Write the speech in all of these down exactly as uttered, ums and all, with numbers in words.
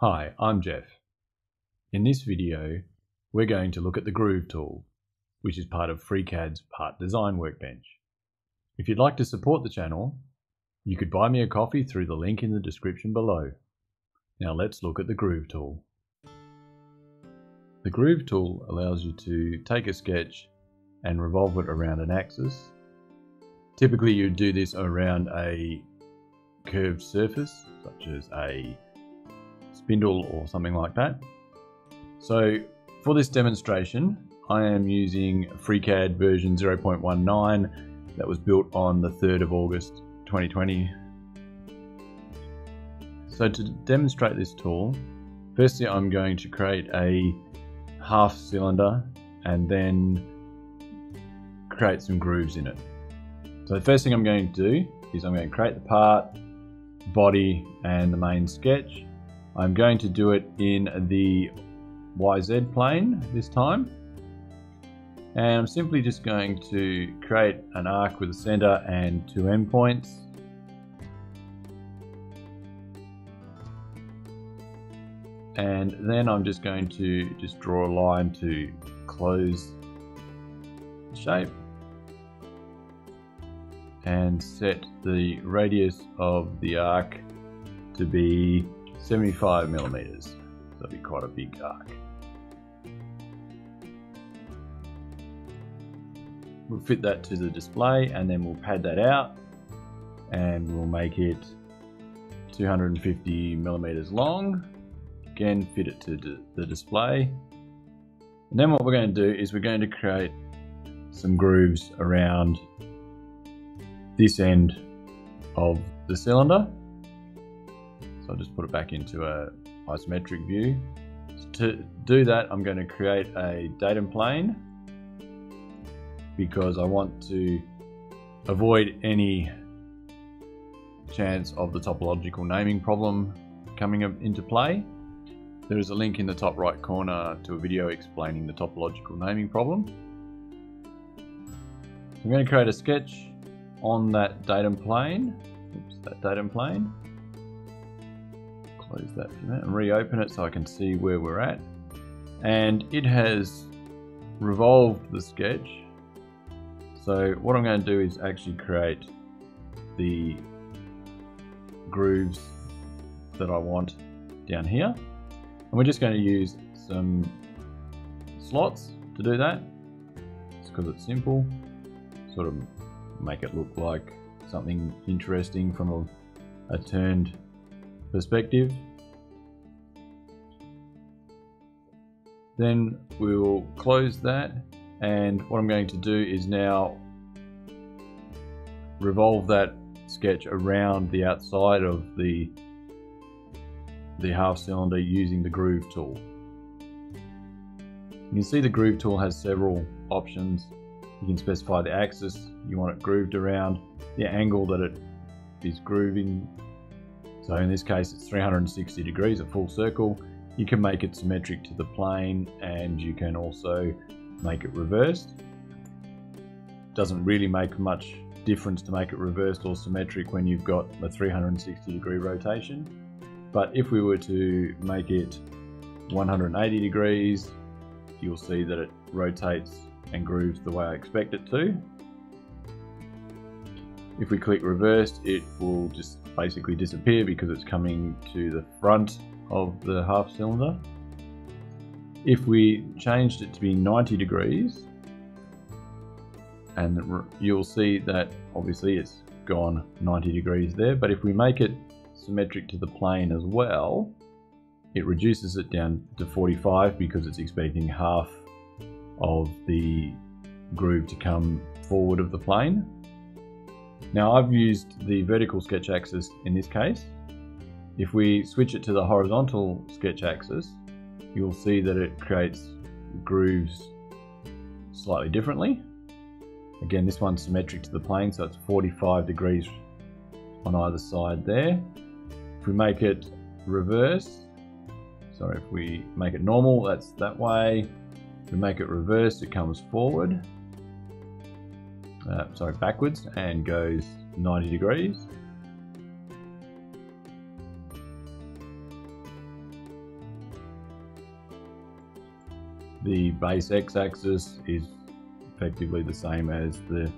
Hi, I'm Jeff. In this video, we're going to look at the Groove tool, which is part of FreeCAD's Part Design Workbench. If you'd like to support the channel, you could buy me a coffee through the link in the description below. Now let's look at the Groove tool. The Groove tool allows you to take a sketch and revolve it around an axis. Typically, you'd do this around a curved surface, such as a spindle or something like that. So for this demonstration, I am using FreeCAD version zero point nineteen that was built on the third of August twenty twenty. So to demonstrate this tool, firstly I'm going to create a half cylinder and then create some grooves in it. So the first thing I'm going to do is I'm going to create the part, body and the main sketch. I'm going to do it in the Y Z plane this time. And I'm simply just going to create an arc with a center and two endpoints. And then I'm just going to just draw a line to close the shape and set the radius of the arc to be seventy-five millimeters, so that'd be quite a big arc. We'll fit that to the display and then we'll pad that out and we'll make it two hundred fifty millimeters long. Again, fit it to the display. And then what we're going to do is we're going to create some grooves around this end of the cylinder. So I'll just put it back into a isometric view. To do that, I'm going to create a datum plane because I want to avoid any chance of the topological naming problem coming up into play. There is a link in the top right corner to a video explaining the topological naming problem. So I'm going to create a sketch on that datum plane. Oops, that datum plane. Close that for a minute and reopen it so I can see where we're at. And it has revolved the sketch. So what I'm going to do is actually create the grooves that I want down here. And we're just going to use some slots to do that. Just because it's simple. Sort of make it look like something interesting from a, a turned perspective. Then we will close that, and what I'm going to do is now revolve that sketch around the outside of the the half cylinder using the Groove tool. You can see the Groove tool has several options. You can specify the axis you want it grooved around, the angle that it is grooving. So in this case, it's three hundred sixty degrees, a full circle. You can make it symmetric to the plane, and you can also make it reversed. Doesn't really make much difference to make it reversed or symmetric when you've got a three hundred sixty degree rotation. But if we were to make it one hundred eighty degrees, you'll see that it rotates and grooves the way I expect it to. If we click reversed, it will just basically disappear because it's coming to the front of the half cylinder. If we changed it to be ninety degrees, and you'll see that obviously it's gone ninety degrees there, but if we make it symmetric to the plane as well, it reduces it down to forty-five because it's expecting half of the groove to come forward of the plane. Now I've used the vertical sketch axis in this case. If we switch it to the horizontal sketch axis, you'll see that it creates grooves slightly differently. Again, this one's symmetric to the plane, so it's forty-five degrees on either side there. If we make it reverse, sorry, if we make it normal, that's that way. If we make it reverse, it comes forward. Uh, sorry, backwards and goes ninety degrees. the base x-axis is effectively the same as the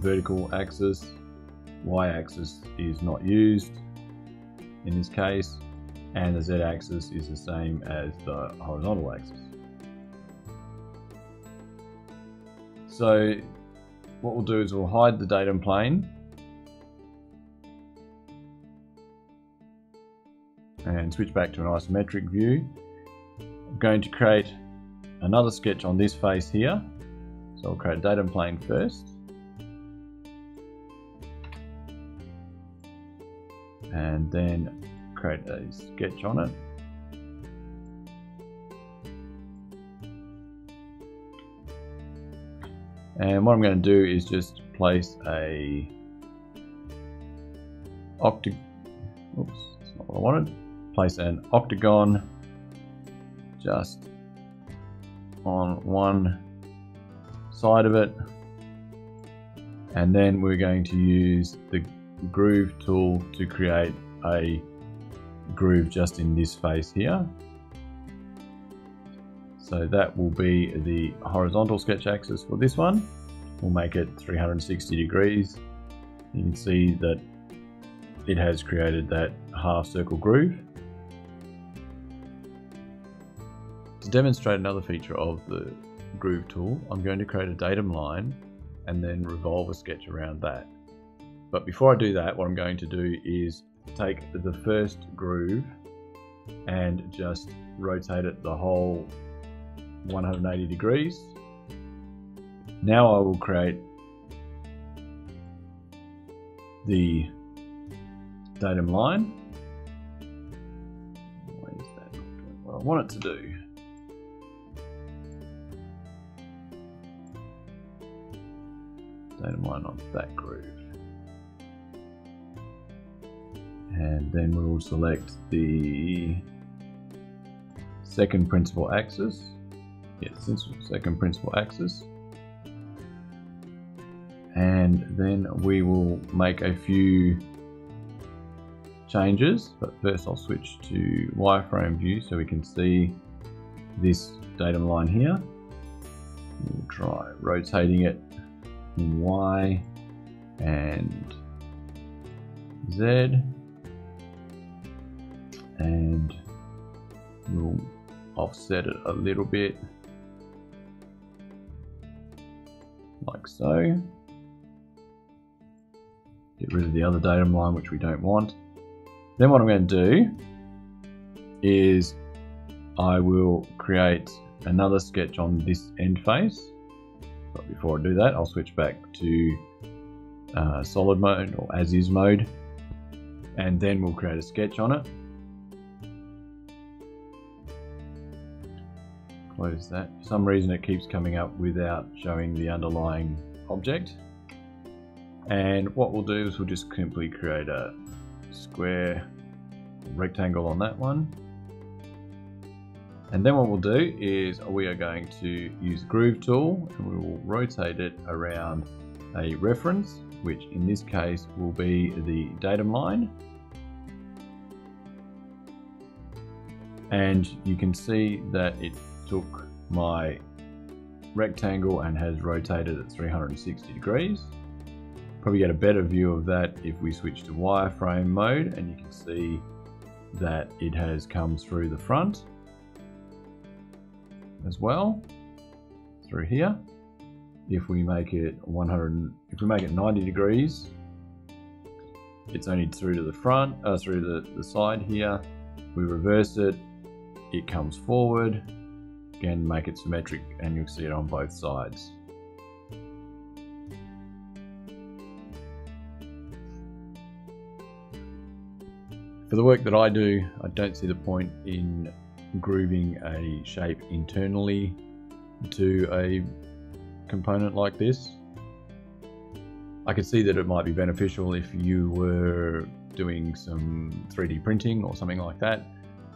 vertical axis. Y-axis is not used in this case, and the z-axis is the same as the horizontal axis. So what we'll do is we'll hide the datum plane and switch back to an isometric view. I'm going to create another sketch on this face here, so I'll create a datum plane first, and then create a sketch on it. And what I'm going to do is just place a octagon, oops, that's not what I wanted, place an octagon just on one side of it, and then we're going to use the groove tool to create a groove just in this face here. So that will be the horizontal sketch axis for this one. We'll make it three hundred sixty degrees. You can see that it has created that half circle groove. To demonstrate another feature of the groove tool, I'm going to create a datum line and then revolve a sketch around that. But before I do that, what I'm going to do is take the first groove and just rotate it the whole one hundred eighty degrees. Now I will create the datum line. Why is that not doing what I want it to do? Datum line on that groove. And then we will select the second principal axis. Yes, this second principal axis. And then we will make a few changes, but first I'll switch to wireframe view so we can see this datum line here. We'll try rotating it in Y and Z. And we'll offset it a little bit, like so. Get rid of the other datum line which we don't want. Then what I'm going to do is I will create another sketch on this end face. But before I do that, I'll switch back to uh, solid mode or as is mode, and then we'll create a sketch on it. Close that. For some reason it keeps coming up without showing the underlying object. And what we'll do is we'll just simply create a square rectangle on that one. And then what we'll do is we are going to use the groove tool and we will rotate it around a reference, which in this case will be the datum line. And you can see that it took my rectangle and has rotated it three hundred sixty degrees. Probably get a better view of that if we switch to wireframe mode, and you can see that it has come through the front as well, through here. If we make it one hundred, if we make it ninety degrees, it's only through to the front, uh, through the, the side here. We reverse it, it comes forward. Again, make it symmetric and you'll see it on both sides. For the work that I do, I don't see the point in grooving a shape internally to a component like this. I could see that it might be beneficial if you were doing some three D printing or something like that,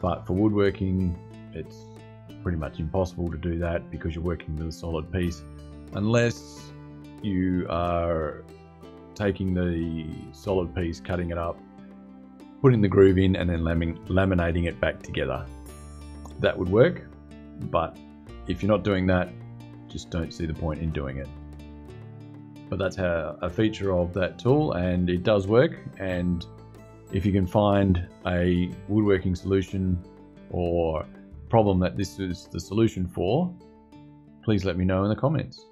but for woodworking it's pretty much impossible to do that because you're working with a solid piece, unless you are taking the solid piece, cutting it up, putting the groove in, and then lamin- laminating it back together. That would work, but if you're not doing that, just don't see the point in doing it. But that's how a feature of that tool, and it does work. And if you can find a woodworking solution or problem that this is the solution for, please let me know in the comments.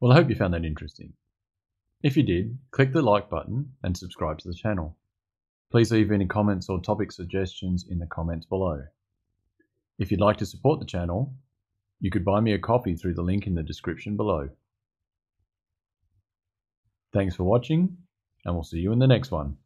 Well, I hope you found that interesting. If you did, click the like button and subscribe to the channel. Please leave any comments or topic suggestions in the comments below. If you'd like to support the channel, you could buy me a coffee through the link in the description below. Thanks for watching, and we'll see you in the next one.